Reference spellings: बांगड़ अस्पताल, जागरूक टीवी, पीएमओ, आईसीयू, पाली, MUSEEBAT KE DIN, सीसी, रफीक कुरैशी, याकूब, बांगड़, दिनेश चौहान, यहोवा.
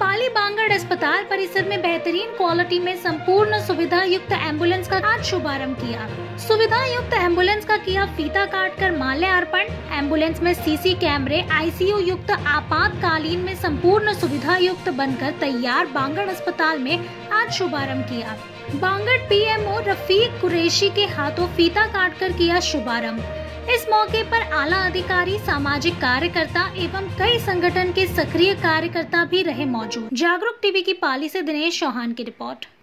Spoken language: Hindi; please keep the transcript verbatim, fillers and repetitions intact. पाली बांगड़ अस्पताल परिसर में बेहतरीन क्वालिटी में संपूर्ण सुविधा युक्त एम्बुलेंस का आज शुभारंभ किया। सुविधा युक्त एम्बुलेंस का किया फीता काटकर माल्या अर्पण। एम्बुलेंस में सीसी कैमरे, आईसीयू युक्त, आपातकालीन में संपूर्ण सुविधा युक्त बनकर तैयार बांगड़ अस्पताल में आज शुभारंभ किया। बांगड़ पीएमओ रफीक कुरैशी के हाथों फीता काटकर किया शुभारंभ। इस मौके पर आला अधिकारी, सामाजिक कार्यकर्ता एवं कई संगठन के सक्रिय कार्यकर्ता भी रहे मौजूद। जागरूक टीवी की पाली से दिनेश चौहान की रिपोर्ट।